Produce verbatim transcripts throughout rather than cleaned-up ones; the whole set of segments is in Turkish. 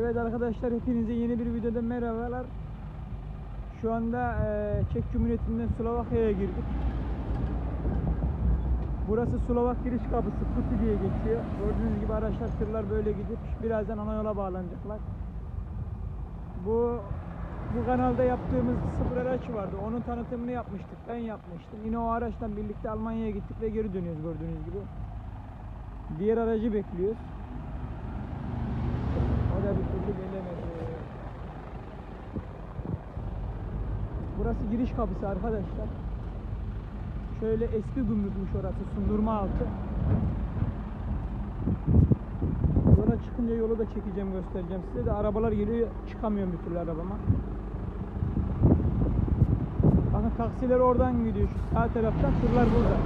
Evet arkadaşlar, hepinize yeni bir videoda merhabalar. Şu anda e, Çek Cumhuriyeti'nden Slovakya'ya girdik. Burası Slovak giriş kapısı, Kapıkule diye geçiyor. Gördüğünüz gibi araçlar, tırlar böyle gidip birazdan ana yola bağlanacaklar. Bu bu kanalda yaptığımız sıfır araç vardı. Onun tanıtımını yapmıştık. Ben yapmıştım. Yine o araçtan birlikte Almanya'ya gittik ve geri dönüyoruz gördüğünüz gibi. Diğer aracı bekliyoruz. O da bir türlü gelemedi. Burası giriş kapısı arkadaşlar. Şöyle eski gümrükmüş orası, sundurma altı. Yola çıkınca yolu da çekeceğim, göstereceğim size de. Arabalar geliyor, çıkamıyorum bir türlü arabama. Bakın taksiler oradan gidiyor, şu sağ taraftan, tırlar burada.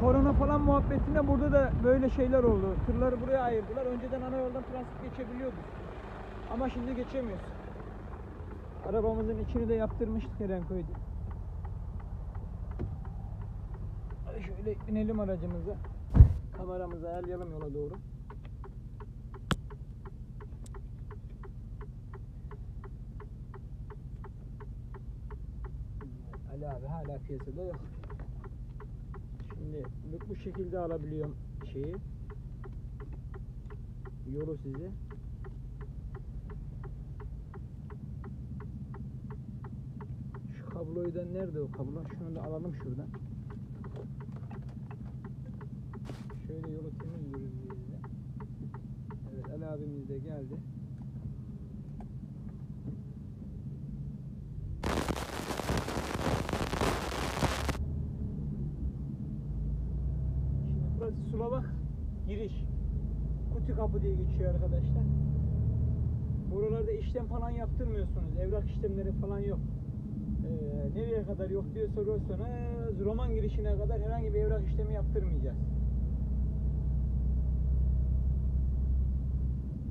Korona falan muhabbetinde burada da böyle şeyler oldu. Tırları buraya ayırdılar. Önceden ana yoldan transit geçebiliyorduk. Ama şimdi geçemiyoruz. Arabamızın içini de yaptırmıştık Erenköy'de. Şöyle inelim aracımıza. Kameramızı ayarlayalım yola doğru. Ali abi hala piyasada yok. Şimdi bu şekilde alabiliyorum şeyi, yolu size. Şu kabloyu da, nerede o kablo? Şunu da alalım şuradan. Şöyle yolu temizliyoruz diye. Evet, Ali abimiz de geldi. Slovak giriş, kutu kapı diye geçiyor arkadaşlar. Buralarda işlem falan yaptırmıyorsunuz, evrak işlemleri falan yok. Ee, nereye kadar yok diye soruyorsanız, Roman girişine kadar herhangi bir evrak işlemi yaptırmayacağız.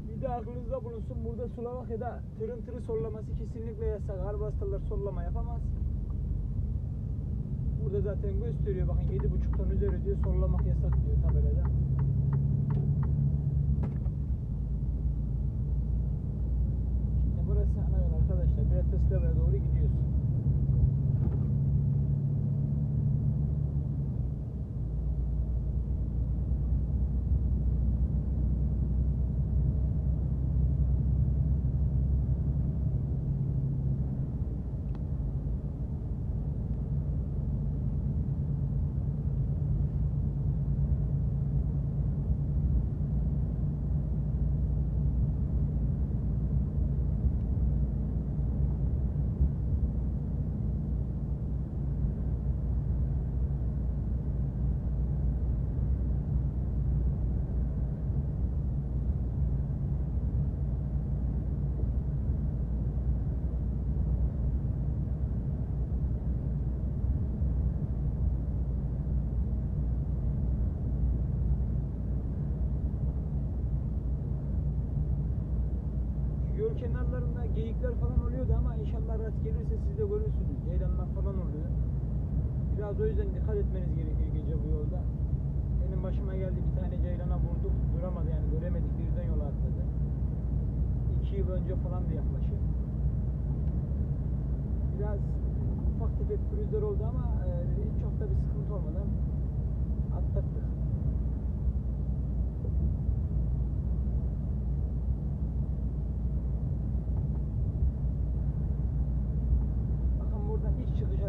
Bir de aklınızda bulunsun, burada Slovakya'da tırın tırı sollaması kesinlikle yasak. Harbi hastalar sollama yapamaz. Burada zaten gösteriyor, bakın yedi buçuktan üzeri diyor, sollamak yasak diyor tabelada. Şimdi burası ana yol arkadaşlar, Bratislava'ya doğru gidiyoruz. Kenarlarında geyikler falan oluyordu ama inşallah rast gelirse siz de görürsünüz. Ceylanlar falan oluyor. Biraz o yüzden dikkat etmeniz gerekiyor gece bu yolda. Benim başıma geldi, bir tane ceylana vurduk. Duramadı yani, göremedik, birden yola atladı. İki yıl önce falan da yaklaşık. Biraz ufak tefek pürüzler oldu ama e, çok da bir sıkıntı olmadan atlattık.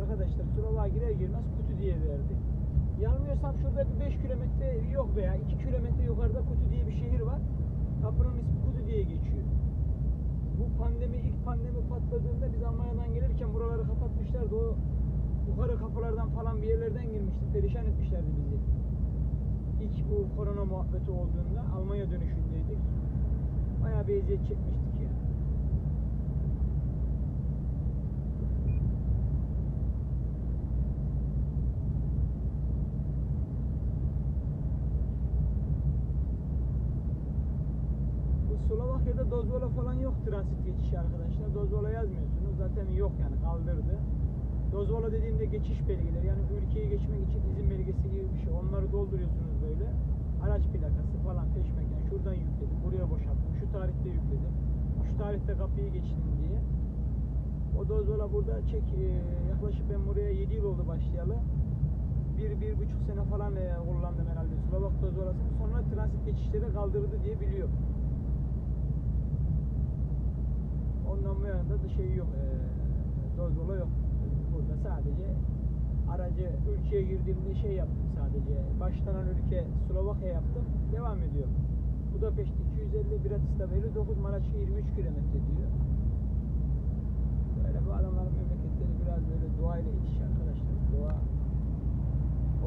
Arkadaşlar, Slovak'a girer girmez kutu diye verdi. Yanılmıyorsam şurada bir beş kilometre yok veya iki kilometre yukarıda kutu diye bir şehir var. Kapının ismi kutu diye geçiyor. Bu pandemi, ilk pandemi patladığında biz Almanya'dan gelirken buraları kapatmışlardı. O yukarı kapılardan falan bir yerlerden girmiştik. Perişan etmişlerdi bizi. İlk bu korona muhabbeti olduğunda Almanya dönüşündeydik. Bayağı bir eziyet çekmiştik ya. Slovakya'da Dozvola falan yok transit geçişi arkadaşlar. Dozvola yazmıyorsunuz. Zaten yok yani, kaldırdı. Dozvola dediğimde geçiş belgeleri, yani ülkeyi geçmek için izin belgesi gibi bir şey. Onları dolduruyorsunuz böyle. araç plakası falan peşmeken şuradan yükledim, buraya boşalttım, şu tarihte yükledim, şu tarihte kapıyı geçtim diye. O Dozvola burada çek, yaklaşık ben buraya yedi yıl oldu başlayalı. bir bir buçuk sene falan kullandım herhalde Slovak Dozvolasını. Sonra transit geçişleri kaldırdı diye biliyorum. Ondan bu yana da şey yok, Dozvola yok. Burada sadece aracı ülkeye girdiğimde şey yaptım sadece. Başlanan ülke Slovakya yaptım. Devam ediyor. Budapest iki yüz elli, Bratislava elli dokuz, Maraş'a yirmi üç kilometre diyor. Böyle bu adamların memleketleri biraz böyle doğayla iç içe arkadaşlar. Doğa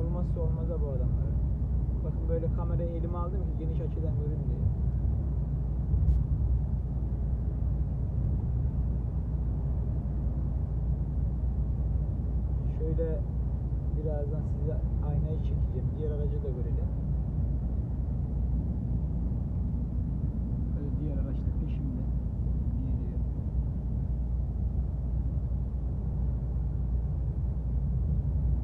olmazsa olmaza bu adamlar. Bakın böyle kamerayı elime aldım ki geniş açıdan görün diye. Şöyle birazdan size aynayı çekeceğim. Diğer aracı da görelim. Böyle diğer araç da peşimde.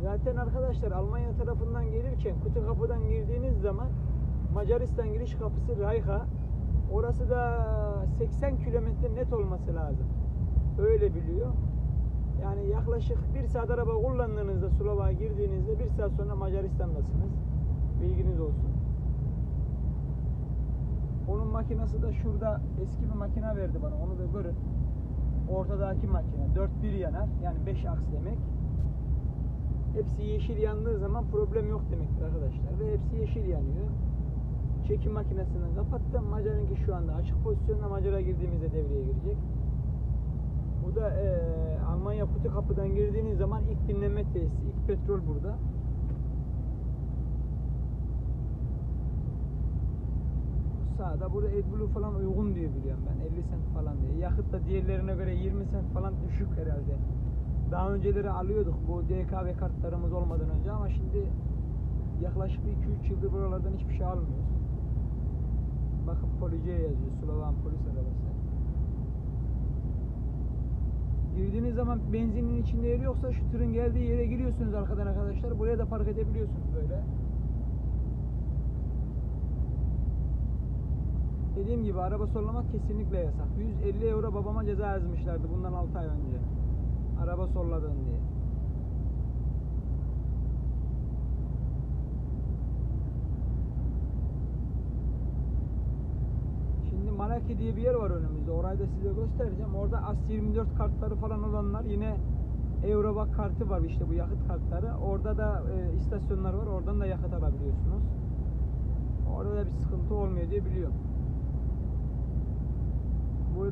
Zaten arkadaşlar Almanya tarafından gelirken Kutu Kapı'dan girdiğiniz zaman Macaristan giriş kapısı Rayha. Orası da seksen kilometre net olması lazım. Öyle biliyor. Yani yaklaşık bir saat araba kullandığınızda Slovak'a girdiğinizde bir saat sonra Macaristan'dasınız. Bilginiz olsun. Onun makinası da şurada, eski bir makina verdi bana, onu da görün. Ortadaki makina dört bir yanar, yani beş aks demek. Hepsi yeşil yandığı zaman problem yok demektir arkadaşlar ve hepsi yeşil yanıyor. Çekim makinesini kapattım. Macar'ınki şu anda açık pozisyonda, Macar'a girdiğimizde devreye girecek. Bu da e, Almanya Kutu Kapı'dan girdiğiniz zaman ilk dinleme tesisi, ilk petrol burada. Sağda burada Edblue falan uygun diye biliyorum ben, elli sent falan diye. Yakıt da diğerlerine göre yirmi sent falan düşük herhalde. Daha önceleri alıyorduk bu D K V kartlarımız olmadan önce ama şimdi yaklaşık iki üç yıldır buralardan hiçbir şey almıyoruz. Bakın Police'ye yazıyor, Slovak polis arabası. Girdiğiniz zaman benzinin içinde yeri yoksa şu tırın geldiği yere giriyorsunuz arkadan arkadaşlar. Buraya da park edebiliyorsunuz böyle. Dediğim gibi araba sollamak kesinlikle yasak. yüz elli euro babama ceza yazmışlardı bundan altı ay önce. Araba solladın diye. Şimdi Malaki diye bir yer var önümüzde. Orayı da size göstereceğim. Orada A S yirmi dört kartları falan olanlar yine Europa kartı var, işte bu yakıt kartları. Orada da e, istasyonlar var. Oradan da yakıt alabiliyorsunuz. Orada da bir sıkıntı olmuyor diye biliyorum.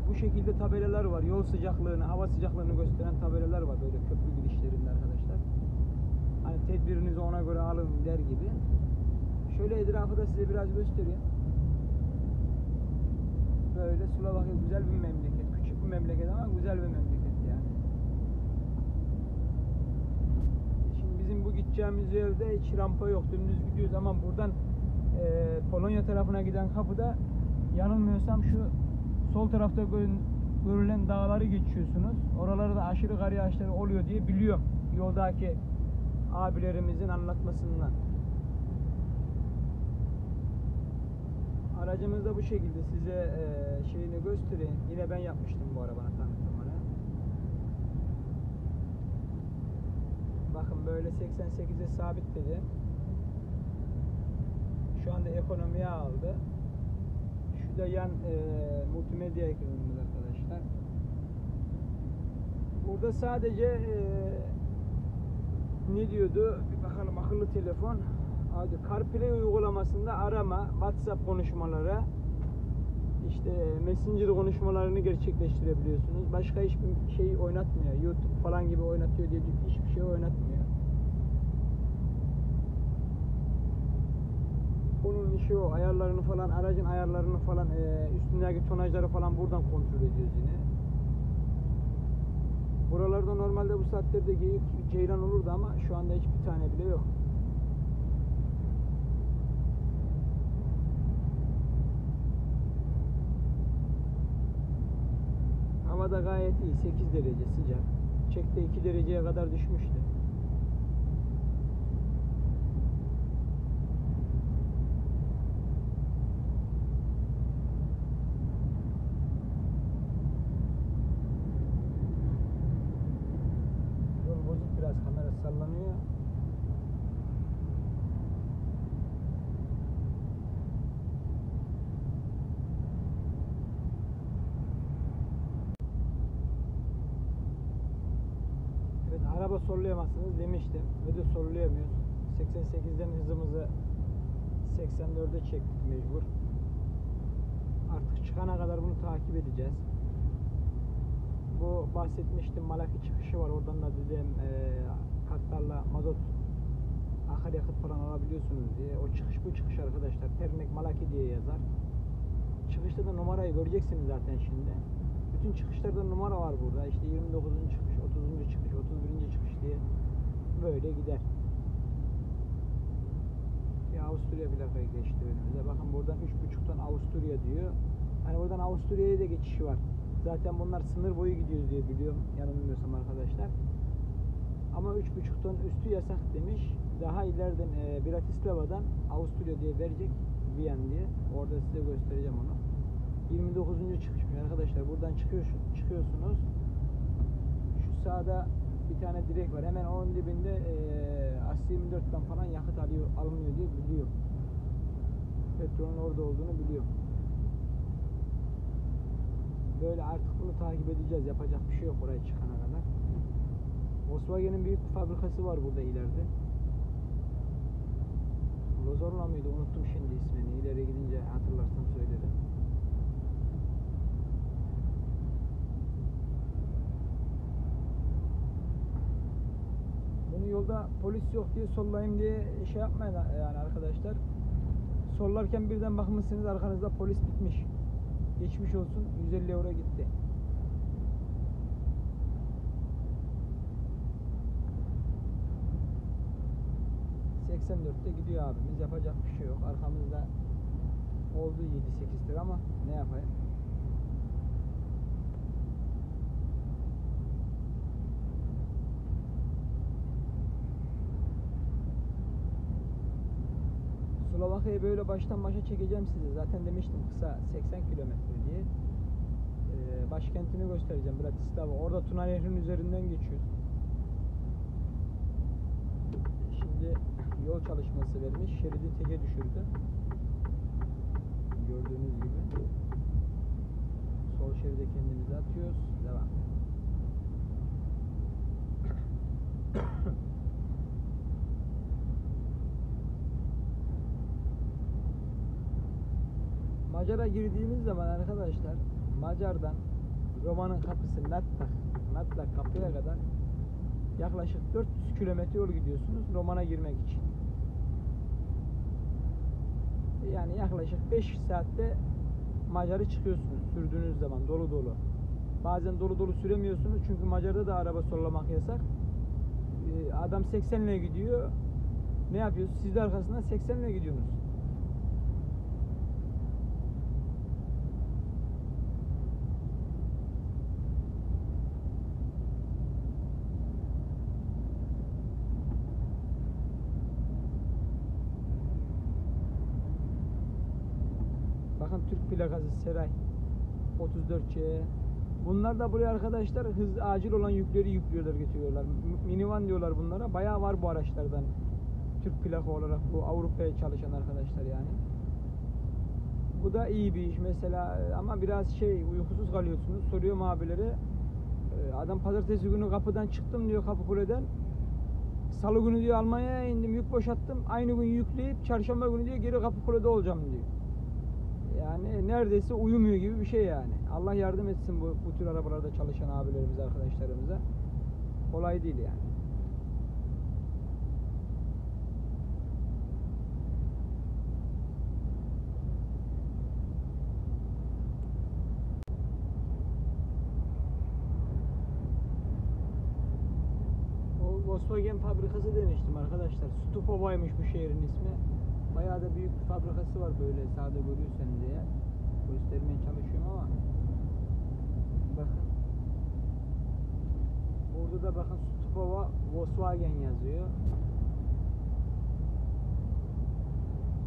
Bu şekilde tabelalar var. Yol sıcaklığını, hava sıcaklığını gösteren tabelalar var böyle köprü girişlerinde arkadaşlar. Hani tedbirinizi ona göre alın der gibi. Şöyle etrafı da size biraz göstereyim. Böyle Slovakya güzel bir memleket. Küçük bir memleket ama güzel bir memleket yani. Şimdi bizim bu gideceğimiz yerde hiç rampa yok. Dümdüz gidiyoruz ama buradan e, Polonya tarafına giden kapıda yanılmıyorsam şu sol tarafta görülen dağları geçiyorsunuz. Oralarda da aşırı kar yağışları oluyor diye biliyorum. Yoldaki abilerimizin anlatmasından. Aracımız da bu şekilde, size şeyini göstereyim. Yine ben yapmıştım bu arabanın tanıtımını. Bakın böyle seksen sekize sabit dedi. Şu anda ekonomiye aldı. Şu da yan e, multimedya ekranımız arkadaşlar. Burada sadece e, ne diyordu? Bir bakalım, akıllı telefon. Hadi CarPlay uygulamasında arama, WhatsApp konuşmaları, işte Messenger konuşmalarını gerçekleştirebiliyorsunuz. Başka hiçbir şey oynatmıyor. YouTube falan gibi oynatıyor diye hiçbir şey oynatmıyor. Bunun işi o, ayarlarını falan, aracın ayarlarını falan, e, üstündeki tonajları falan buradan kontrol ediyoruz yine. Buralarda normalde bu saatlerde geyik, ceylan olurdu ama şu anda hiçbir tane bile yok. Hava da gayet iyi, sekiz derece sıcak. Çek'te iki dereceye kadar düşmüştü. sallanıyor ya. Evet, araba sollayamazsınız demiştim ve de sollayamıyoruz. seksen sekizden hızımızı seksen dörde çektik mecbur. Artık çıkana kadar bunu takip edeceğiz. Bu bahsetmiştim, Malaki çıkışı var. Oradan da dedim e, kartlarla mazot, akaryakıt falan alabiliyorsunuz diye. O çıkış bu çıkış arkadaşlar. Pernek Malaki diye yazar. Çıkışta da numarayı göreceksiniz zaten şimdi. Bütün çıkışlarda numara var burada. İşte yirmi dokuzuncu çıkış, otuzuncu çıkış, otuz birinci çıkış diye böyle gider. Ya Avusturya plakaya geçti önümüze. Bakın buradan üç buçuktan Avusturya diyor. Hani buradan Avusturya'ya da geçişi var. Zaten bunlar sınır boyu gidiyoruz diye biliyorum, yanılmıyorsam arkadaşlar. Ama üç buçuk ton üstü yasak demiş. Daha ileriden e, Bratislava'dan Avusturya diye verecek, Viyen diye. Orada size göstereceğim onu. yirmi dokuzuncu çıkış arkadaşlar. Buradan çıkıyorsunuz. Şu sağda bir tane direk var. Hemen onun dibinde e, A S yirmi dörtten falan yakıt alıyor, alınıyor diye biliyorum. Petrolün orada olduğunu biliyorum. Böyle artık bunu takip edeceğiz. Yapacak bir şey yok oraya çıkana kadar. Volkswagen'in büyük bir fabrikası var burada ileride. Lozorla mıydı? Unuttum şimdi ismini. İleri gidince hatırlarsam söylerim. Bunu yolda polis yok diye sollayayım diye şey yapmayın yani arkadaşlar. Sollarken birden bakmışsınız arkanızda polis bitmiş. Geçmiş olsun, yüz elli euro gitti. seksen dörtte gidiyor abimiz, yapacak bir şey yok. Arkamızda oldu yedi sekiz lira ama ne yapayım? Slovakya'yı böyle baştan başa çekeceğim size. Zaten demiştim kısa seksen kilometre diye. Ee, başkentini göstereceğim, Bratislava. Orada Tuna Nehri'nin üzerinden geçiyoruz. Şimdi yol çalışması vermiş. Şeridi teke düşürdü. Gördüğünüz gibi. Sol şeride kendimizi atıyoruz. Devam. Macar'a girdiğimiz zaman arkadaşlar, Macar'dan Roma'nın kapısı Natlak, Natlak kapıya kadar yaklaşık dört yüz kilometre yol gidiyorsunuz Roma'na girmek için. Yani yaklaşık beş saatte Macar'ı çıkıyorsunuz sürdüğünüz zaman dolu dolu. Bazen dolu dolu süremiyorsunuz çünkü Macar'da da araba sollamak yasak. Adam seksenle gidiyor. Ne yapıyorsunuz? Siz de arkasından seksenle gidiyorsunuz. Türk plakası Seray otuz dört C. Bunlar da buraya arkadaşlar hız acil olan yükleri yüklüyorlar, getiriyorlar. Minivan diyorlar bunlara. Bayağı var bu araçlardan. Türk plaka olarak bu Avrupa'ya çalışan arkadaşlar yani. Bu da iyi bir iş mesela ama biraz şey, uykusuz kalıyorsunuz. Soruyorum abilere. Adam pazartesi günü kapıdan çıktım diyor, Kapıkule'den. Salı günü diyor Almanya'ya indim, yük boşattım. Aynı gün yükleyip çarşamba günü diyor geri Kapıkule'de olacağım diyor. Yani neredeyse uyumuyor gibi bir şey yani. Allah yardım etsin bu, bu tür arabalarda çalışan abilerimize, arkadaşlarımıza. Kolay değil yani. O Volkswagen fabrikası demiştim arkadaşlar. Stupova'ymış bu şehrin ismi. Bayağı da büyük bir fabrikası var, böyle sağda görüyorsan diye göstermeye çalışıyorum ama bakın burada da bakın Stupova Volkswagen yazıyor.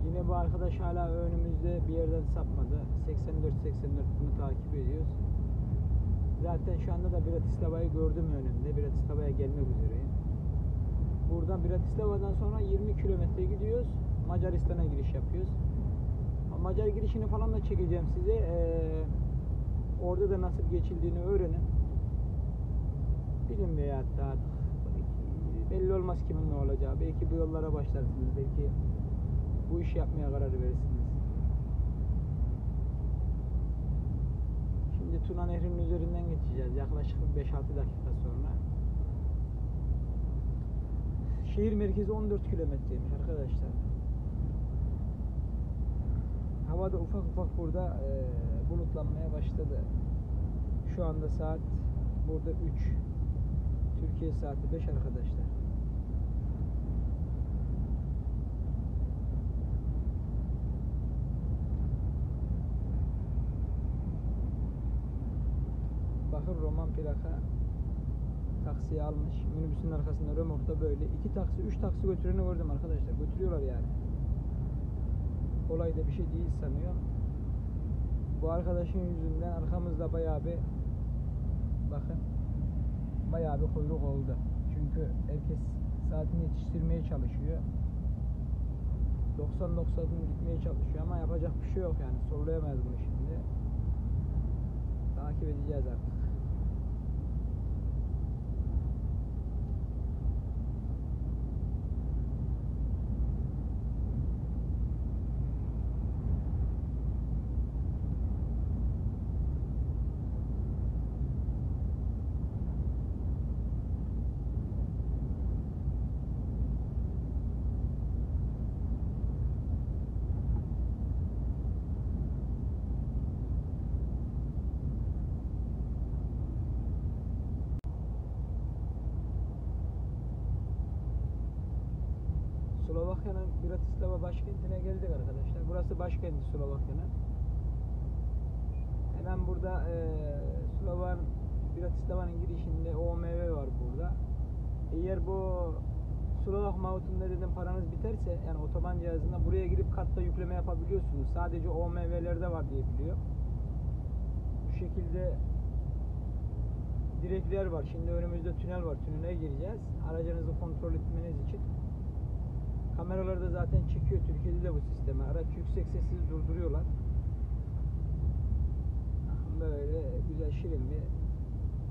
Yine bu arkadaş hala önümüzde bir yerden sapmadı. seksen dört seksen dört bunu takip ediyoruz. Zaten şu anda da Bratislava'yı gördüm önümde. Bratislava'ya gelmek üzereyim. Buradan Bratislava'dan sonra yirmi kilometre gidiyoruz. Macaristan'a giriş yapıyoruz. Macar girişini falan da çekeceğim size. Ee, orada da nasıl geçildiğini öğrenin. Bilinmiyor ya hatta artık. Belli olmaz kimin ne olacağı. Belki bu yollara başlarsınız. Belki bu işi yapmaya karar verirsiniz. Şimdi Tuna Nehri'nin üzerinden geçeceğiz. Yaklaşık beş altı dakika sonra. Şehir merkezi on dört kilometreymiş arkadaşlar. Hava da ufak ufak burada e, bulutlanmaya başladı. Şu anda saat burada üç. Türkiye saati beş arkadaşlar. Bakın Roman plaka taksiye almış. Minibüsün arkasında römorkta böyle. iki taksi, üç taksi götüreni gördüm arkadaşlar. Götürüyorlar yani. Kolay da bir şey değil sanıyor. Bu arkadaşın yüzünden arkamızda bayağı bir bakın bayağı bir kuyruk oldu. Çünkü herkes saatini yetiştirmeye çalışıyor. doksan doksanını gitmeye çalışıyor ama yapacak bir şey yok yani. Sorulayamayız bunu şimdi. Takip edeceğiz artık. Slovakya'nın Bratislava başkentine geldik arkadaşlar. Burası başkenti Slovakya'nın. Hemen burada e, Slovan Bratislava'nın girişinde O M V var burada. Eğer bu Slovak mağutunda dedim paranız biterse yani otoban cihazında buraya girip kartla yükleme yapabiliyorsunuz. Sadece O M V'lerde var diye biliyorum. Bu şekilde direkler var. Şimdi önümüzde tünel var. Tünele gireceğiz. Aracınızı kontrol etmeniz için. Kameralar da zaten çekiyor. Türkiye'de de bu sistemi. Araç yüksek sesli durduruyorlar. Böyle güzel şirin bir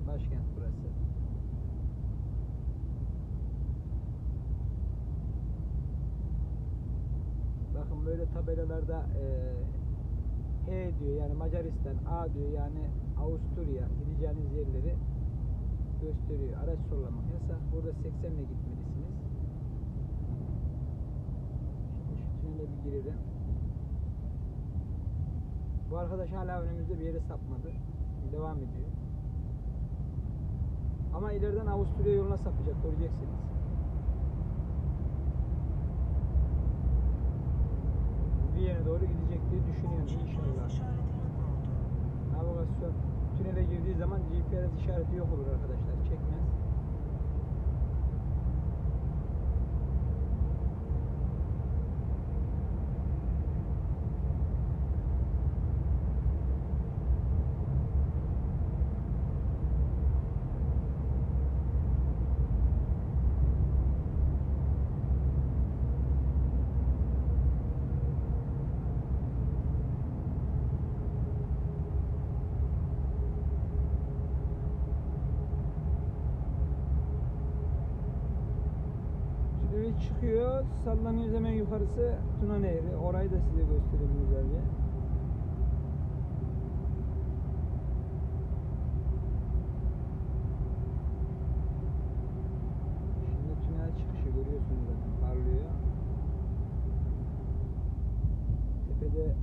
başkent burası. Bakın böyle tabelalarda e, H diyor yani Macaristan, A diyor yani Avusturya gideceğiniz yerleri gösteriyor. Araç sollamak yasak. Burada seksenle gitmelisiniz. Bir girelim. Bu arkadaş hala önümüzde bir yere sapmadı. Devam ediyor. Ama ileriden Avusturya yoluna sapacak. Göreceksiniz. Bir yere doğru gidecek diye düşünüyorum inşallah. Navigasyon tünele girdiği zaman G P S işareti yok olur arkadaşlar. Çekmez. Çıkıyor. Sallanıyoruz hemen yukarısı Tuna Nehri. Orayı da size göstereyim güzelce. Şimdi tünel çıkışı görüyorsunuz zaten. Parlıyor. Tepede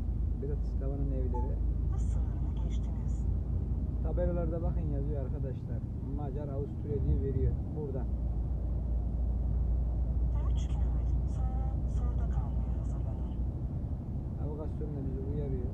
Bratislava'nın evleri. Sınırını geçtiniz. Tabelalarda bakın yazıyor arkadaşlar. Macar Avusturya diye veriyor. Burada. üç kilometre sonra solda kalmaya hazırlanır. Navigasyon da bizi uyarıyor.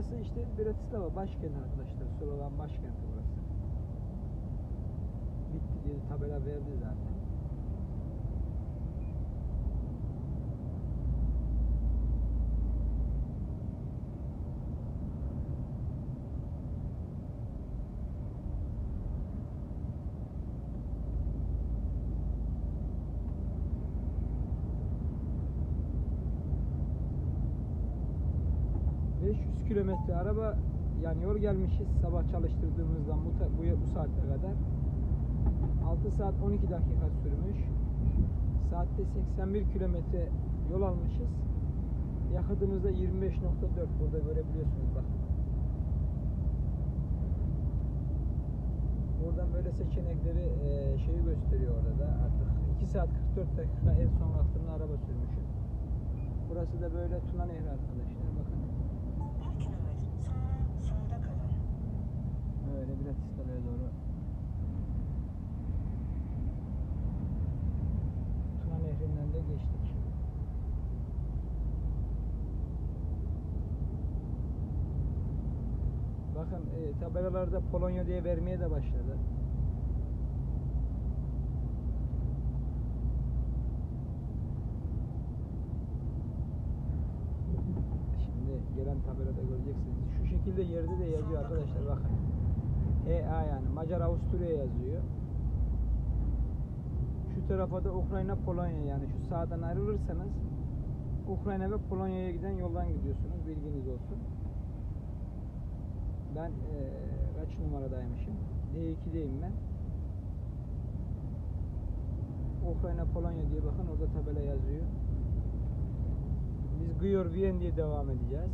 Burası işte Bratislava başkenti arkadaşlar. Sollamak başkenti burası. Bitti diye tabela verdi zaten. beş yüz kilometre araba yanıyor gelmişiz sabah çalıştırdığımızdan bu, bu, bu saatte kadar. altı saat on iki dakika sürmüş. Saatte seksen bir kilometre yol almışız. Yakıtımızda yirmi beş nokta dört, burada görebiliyorsunuz bak. Buradan böyle seçenekleri e, şeyi gösteriyor orada da artık. iki saat kırk dört dakika en son vaktinde araba sürmüşüz. Burası da böyle Tuna Nehri arkadaşlar bakın. Böyle Bratislava doğru. Tuna Nehri'nden de geçtik. Bakın e, tabelalarda Polonya diye vermeye de başladı. Şimdi gelen tabelada göreceksiniz. Şu şekilde yerde de yazıyor arkadaşlar bakın. E A yani Macar Avusturya yazıyor. Şu tarafa da Ukrayna Polonya, yani şu sağdan ayrılırsanız Ukrayna ve Polonya'ya giden yoldan gidiyorsunuz, bilginiz olsun. Ben ee, kaç numaradaymışım? D iki'deyim ben. Ukrayna Polonya diye bakın orada tabela yazıyor. Biz Gyor Vien diye devam edeceğiz.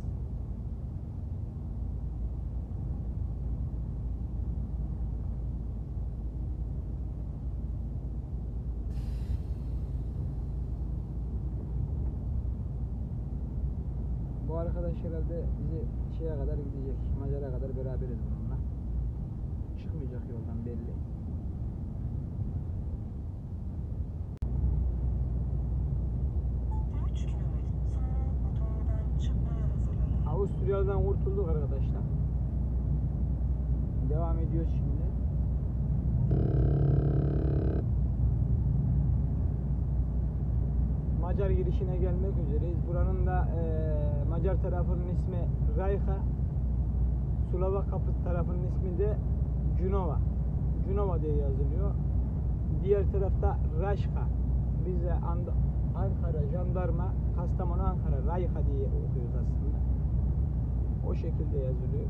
Bu arkadaş herhalde bizi şeye kadar gidecek, Macar'a kadar beraberiz bununla. Çıkmayacak yoldan belli. üç kilometre sonra otomobilden çıkmaya hazırlanın. Avusturya'dan kurtulduk arkadaşlar. Devam ediyoruz şimdi. Macar girişine gelmek üzereyiz. Buranın da e, Macar tarafının ismi Rayha, Slovak kapı tarafının ismi de Gunova. Gunova diye yazılıyor. Diğer tarafta Rajka. Bize And Ankara jandarma, Kastamonu Ankara Rayha diye okuyoruz aslında. O şekilde yazılıyor.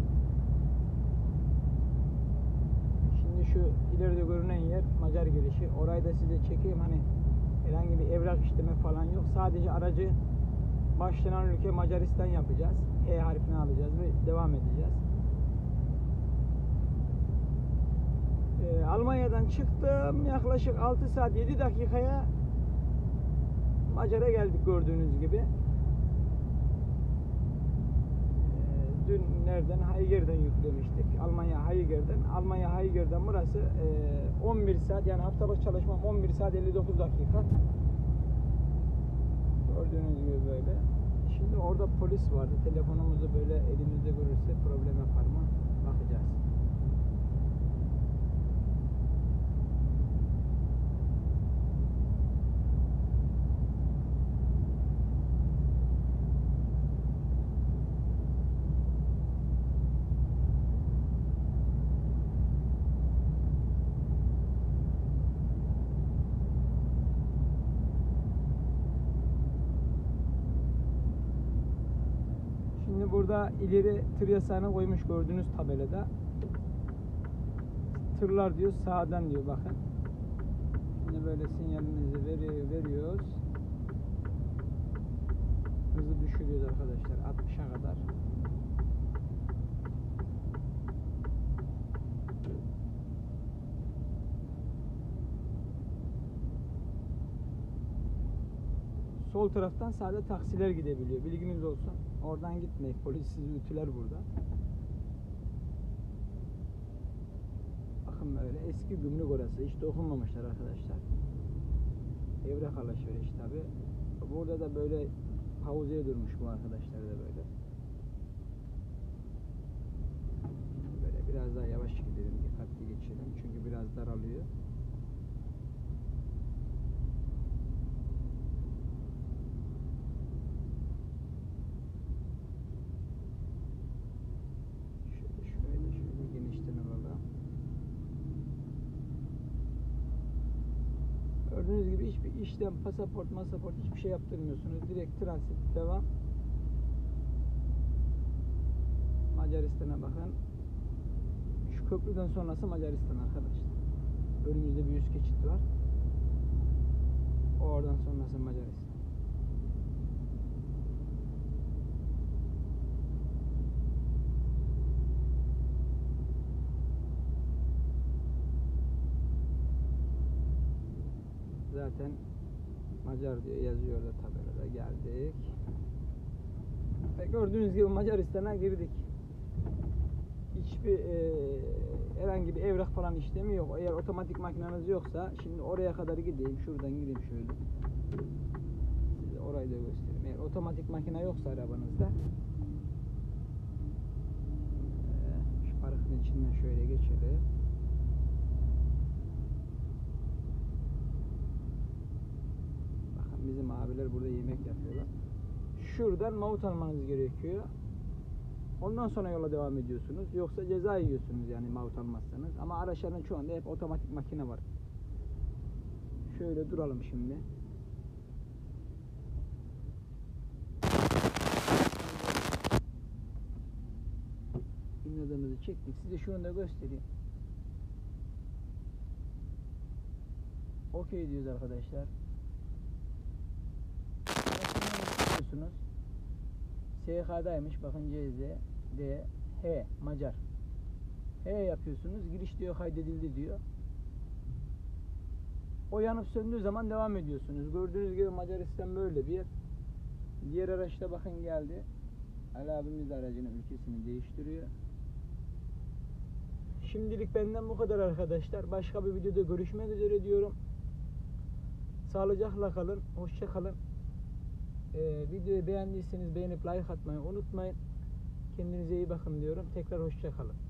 Şimdi şu ileride görünen yer Macar girişi. Orayı da size çekeyim hani. Herhangi bir evrak işlemi falan yok. Sadece aracı başlanan ülke Macaristan yapacağız. E harfini alacağız ve devam edeceğiz. Ee, Almanya'dan çıktım. Yaklaşık altı saat yedi dakikaya Macar'a geldik gördüğünüz gibi. Ee, dün nereden? Hayger'den yüklemiştik. Almanya Hayger'den. Almanya Hayger'den burası eee on bir saat, yani hafta başı çalışmam on bir saat elli dokuz dakika. Gördüğünüz gibi böyle. Şimdi orada polis vardı. Telefonumuzu böyle elimizde görürse problem yapar mı? Bakacağız. Burada ileri tır yasağına koymuş gördüğünüz tabelada. Tırlar diyor sağdan diyor bakın. Şimdi böyle sinyalimizi veri veriyoruz. Hızı düşürüyoruz arkadaşlar altmışa kadar. Sol taraftan sadece taksiler gidebiliyor. Bilginiz olsun. Oradan gitmeyin. Polis sizi ütüler burada. Bakın böyle eski gümrük orası. Hiç dokunmamışlar arkadaşlar. Evrak alışveriş tabi. Burada da böyle havuzeye durmuş bu arkadaşlar da böyle. biraz daralıyor. Gördüğünüz gibi hiçbir işlem, pasaport, masaport hiçbir şey yaptırmıyorsunuz. Direkt transit devam. Macaristan'a bakın. Şu köprüden sonrası Macaristan arkadaşlar. Önümüzde bir yüz geçit var. Oradan sonrası Macaristan. Zaten Macar diye yazıyor da tabelada. Geldik. Ve gördüğünüz gibi Macaristan'a girdik. Hiçbir e, herhangi bir evrak falan işlemi yok. Eğer otomatik makineniz yoksa şimdi oraya kadar gideyim. Şuradan gideyim şöyle. Size orayı da göstereyim. Eğer otomatik makine yoksa arabanızda e, şu parkın içinden şöyle geçelim. Bizim abiler burada yemek yapıyorlar. Şuradan mavut almanız gerekiyor. Ondan sonra yola devam ediyorsunuz. Yoksa ceza yiyorsunuz yani mavut almazsanız. Ama araçların şu anda hep otomatik makine var. Şöyle duralım şimdi. İnadımızı çektik. Size şunu da göstereyim. Okey diyoruz arkadaşlar. S K'daymış bakın C Z D H Macar H yapıyorsunuz, giriş diyor kaydedildi diyor. O yanıp söndüğü zaman devam ediyorsunuz. Gördüğünüz gibi Macaristan böyle bir yer. Diğer araçta bakın geldi. Ali abimiz de aracının ülkesini değiştiriyor. Şimdilik benden bu kadar arkadaşlar. Başka bir videoda görüşmek üzere diyorum. Sağlıcakla kalın, hoşça kalın. Ee, videoyu beğendiyseniz beğenip like atmayı unutmayın. Kendinize iyi bakın diyorum. Tekrar hoşça kalın.